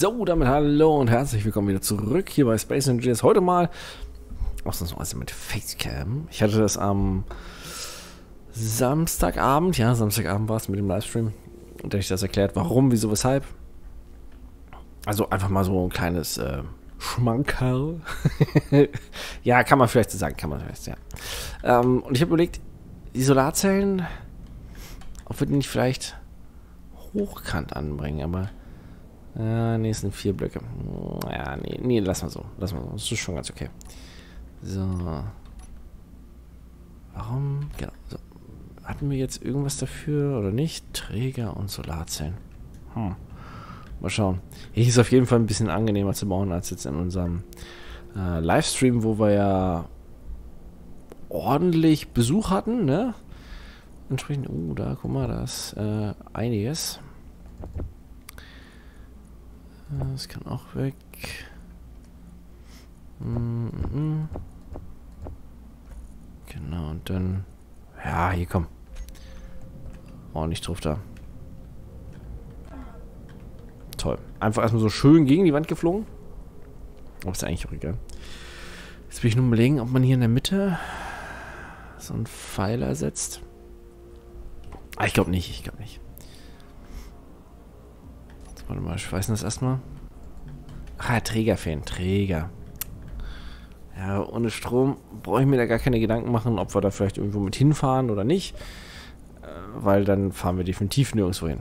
So, damit hallo und herzlich willkommen wieder zurück hier bei Space Engineers. Heute mal ausnahmsweise mit Facecam. Ich hatte das am Samstagabend, ja, Samstagabend war es mit dem Livestream, und da ich das erklärt, warum, wieso, weshalb. Also einfach mal so ein kleines Schmankerl. Ja, kann man vielleicht so sagen, kann man vielleicht, ja. Und ich habe überlegt, die Solarzellen, ob wir die nicht vielleicht hochkant anbringen, aber nee, es sind 4 Blöcke. Ja, nee, lass mal so. Lass mal so. Das ist schon ganz okay. So. Warum? Genau. So. Hatten wir jetzt irgendwas dafür oder nicht? Träger und Solarzellen. Hm. Mal schauen. Hier ist auf jeden Fall ein bisschen angenehmer zu bauen als jetzt in unserem Livestream, wo wir ja ordentlich Besuch hatten, ne? Entsprechend, da, guck mal, da ist einiges. Das kann auch weg. Genau, und dann... Ja, hier, komm. Ordentlich drauf da. Toll. Einfach erstmal so schön gegen die Wand geflogen. Aber ist eigentlich auch egal. Jetzt will ich nur überlegen, ob man hier in der Mitte so einen Pfeiler setzt. Ah, ich glaube nicht, ich glaube nicht. Warte mal, schweißen das erstmal. Ah, Trägerfäden, Träger. Ja, ohne Strom brauche ich mir da gar keine Gedanken machen, ob wir da vielleicht irgendwo mit hinfahren oder nicht. Weil dann fahren wir definitiv nirgendwo hin.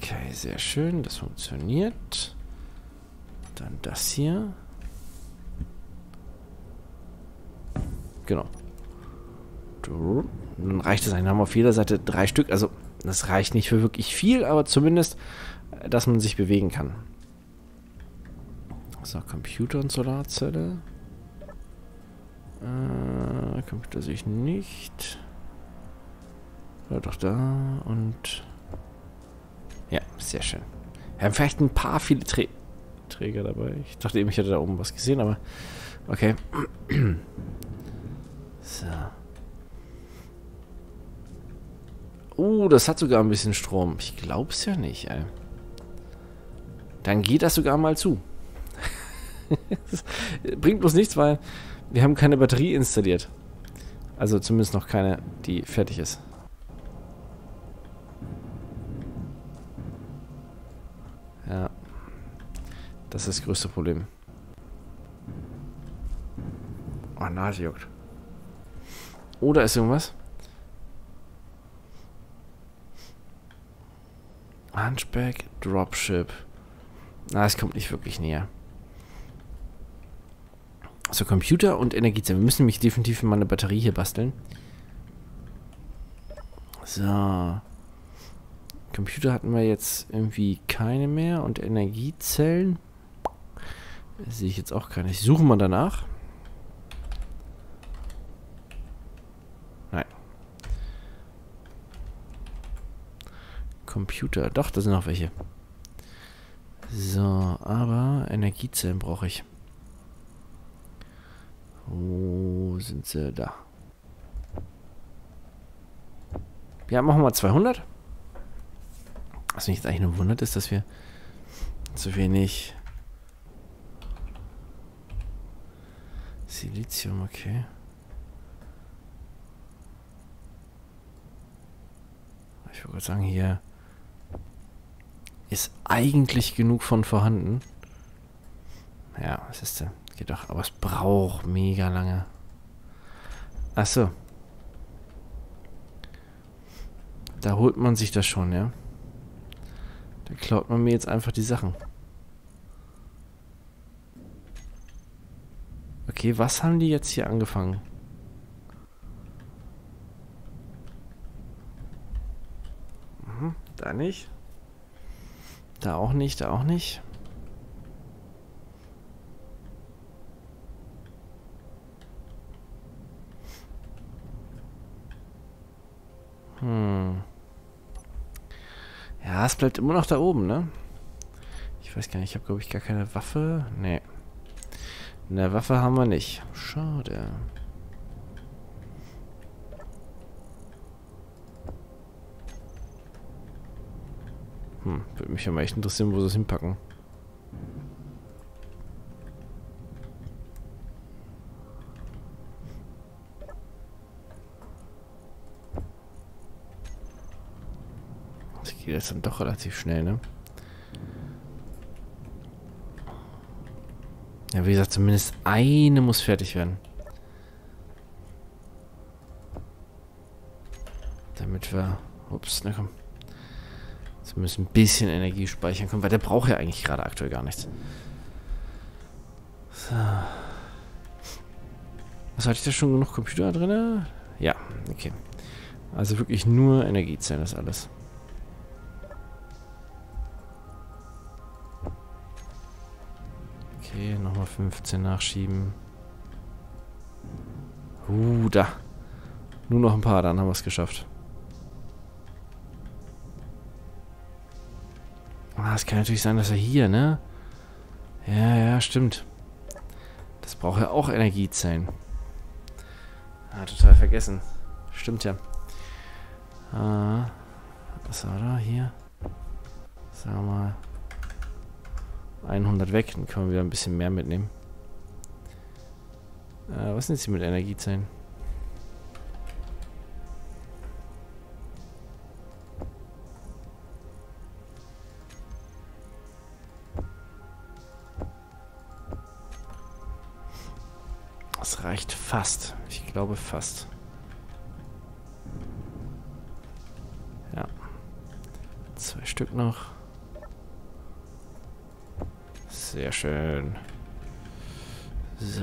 Okay, sehr schön, das funktioniert. Dann das hier. Genau. Dann reicht es eigentlich. Dann haben wir auf jeder Seite 3 Stück. Also, das reicht nicht für wirklich viel, aber zumindest, dass man sich bewegen kann. So, Computer und Solarzelle. Computer sehe ich nicht. Ja, doch da und... Ja, sehr schön. Wir haben vielleicht ein paar viele Träger dabei. Ich dachte eben, ich hätte da oben was gesehen, aber... Okay. So. Oh, das hat sogar ein bisschen Strom. Ich glaub's ja nicht, ey. Dann geht das sogar mal zu. Das bringt bloß nichts, weil wir haben keine Batterie installiert. Also zumindest noch keine, die fertig ist. Ja. Das ist das größte Problem. Oh, Nase juckt. Oder ist irgendwas? Hunchback Dropship. Na, es kommt nicht wirklich näher. So, Computer und Energiezellen. Wir müssen nämlich definitiv mal eine Batterie hier basteln. So. Computer hatten wir jetzt irgendwie keine mehr. Und Energiezellen sehe ich jetzt auch keine. Ich suche mal danach. Computer. Doch, da sind noch welche. So, aber Energiezellen brauche ich. Wo sind sie? Da. Ja, machen wir mal 200. Was mich jetzt eigentlich nur wundert, ist, dass wir zu wenig Silizium, okay. Ich würde sagen, hier ist eigentlich genug von vorhanden. Ja, was ist denn? Geht doch. Aber es braucht mega lange. Achso. Da holt man sich das schon, ja. Da klaut man mir jetzt einfach die Sachen. Okay, was haben die jetzt hier angefangen? Mhm, da nicht. Da auch nicht, da auch nicht. Ja, es bleibt immer noch da oben, ne? Ich weiß gar nicht, ich habe, glaube ich, gar keine Waffe. Nee. Eine Waffe haben wir nicht. Schade. Würde mich aber echt interessieren, wo sie es hinpacken. Das geht jetzt dann doch relativ schnell, ne? Ja, wie gesagt, zumindest eine muss fertig werden. Damit wir... Ups, na komm. Jetzt müssen wir ein bisschen Energie speichern können, weil der braucht ja eigentlich gerade aktuell gar nichts. So. Was hatte ich da schon genug Computer drin? Ja, okay. Also wirklich nur Energiezellen, das alles. Okay, nochmal 15 nachschieben. Da. Nur noch ein paar, dann haben wir es geschafft. Ah, es kann natürlich sein, dass er hier, ne? Ja, ja, stimmt. Das braucht ja auch Energiezellen. Ah, total vergessen. Stimmt ja. Ah, was war da? Hier. Sagen wir mal 100 weg, dann können wir wieder ein bisschen mehr mitnehmen. Was sind jetzt hier mit Energiezellen? Das reicht fast. Ich glaube fast. Ja. 2 Stück noch. Sehr schön. So.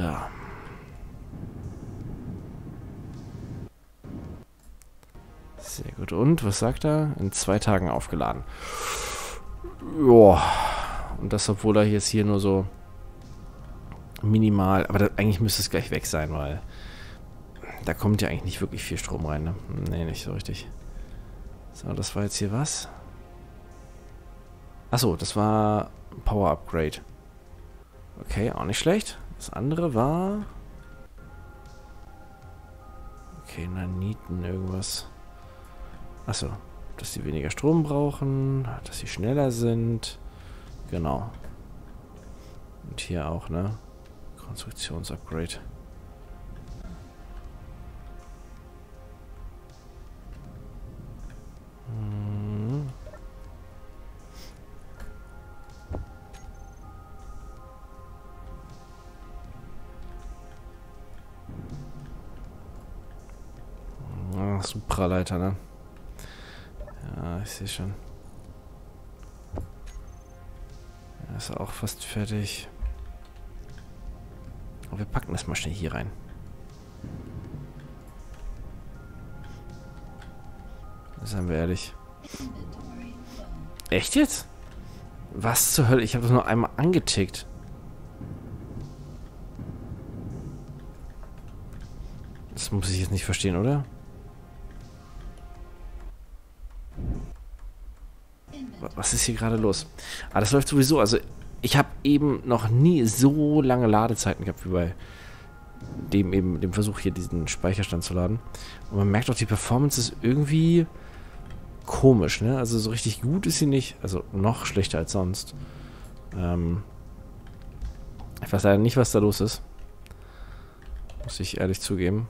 Sehr gut. Und, was sagt er? In 2 Tagen aufgeladen. Joa. Und das, obwohl er jetzt hier nur so minimal... Aber das, eigentlich müsste es gleich weg sein, weil da kommt ja eigentlich nicht wirklich viel Strom rein, ne? Nee, nicht so richtig. So, das war jetzt hier was? Achso, das war Power Upgrade. Okay, auch nicht schlecht. Das andere war... Okay, Naniten, irgendwas. Achso, dass sie weniger Strom brauchen, dass sie schneller sind. Genau. Und hier auch, ne? Konstruktionsupgrade. Supraleiter, ne? Ja, ich sehe schon. Ja, ist auch fast fertig. Aber wir packen das mal schnell hier rein. Seien wir ehrlich. Echt jetzt? Was zur Hölle? Ich habe das nur einmal angetickt. Das muss ich jetzt nicht verstehen, oder? Was ist hier gerade los? Ah, das läuft sowieso. Also, ich habe eben noch nie so lange Ladezeiten gehabt, wie bei dem Versuch, hier diesen Speicherstand zu laden. Und man merkt auch, die Performance ist irgendwie komisch, ne? Also, so richtig gut ist sie nicht. Also, noch schlechter als sonst. Ich weiß leider nicht, was da los ist. Muss ich ehrlich zugeben.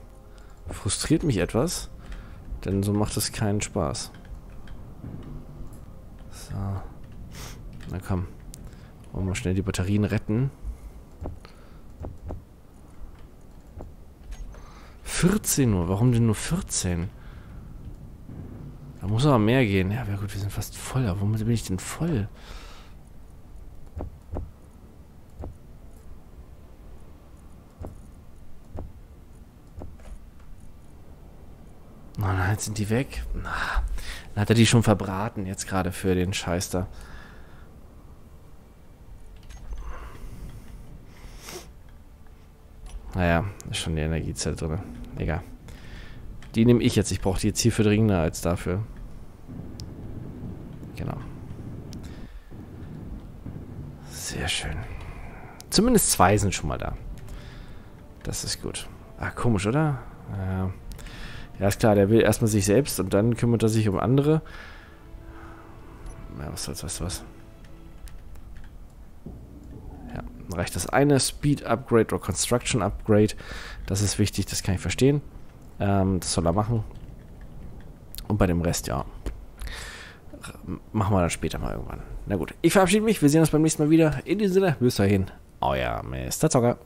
Frustriert mich etwas, denn so macht es keinen Spaß. So. Na komm. Wollen wir schnell die Batterien retten. 14 Uhr. Warum denn nur 14? Da muss aber mehr gehen. Ja, gut, wir sind fast voll. Aber womit bin ich denn voll? Oh nein, jetzt sind die weg. Na, dann hat er die schon verbraten jetzt gerade für den Scheiß da. Naja, ist schon die Energiezelle drin. Egal. Die nehme ich jetzt. Ich brauche die jetzt hierfür dringender als dafür. Genau. Sehr schön. Zumindest 2 sind schon mal da. Das ist gut. Ah, komisch, oder? Ja. Ja, ist klar, der will erstmal sich selbst und dann kümmert er sich um andere. Ja, was soll's, weißt du was? Ja, reicht das eine Speed Upgrade oder Construction Upgrade. Das ist wichtig, das kann ich verstehen. Das soll er machen. Und bei dem Rest, ja. Machen wir dann später mal irgendwann. Na gut, ich verabschiede mich. Wir sehen uns beim nächsten Mal wieder. In diesem Sinne, bis dahin. Euer Mr. Zocker.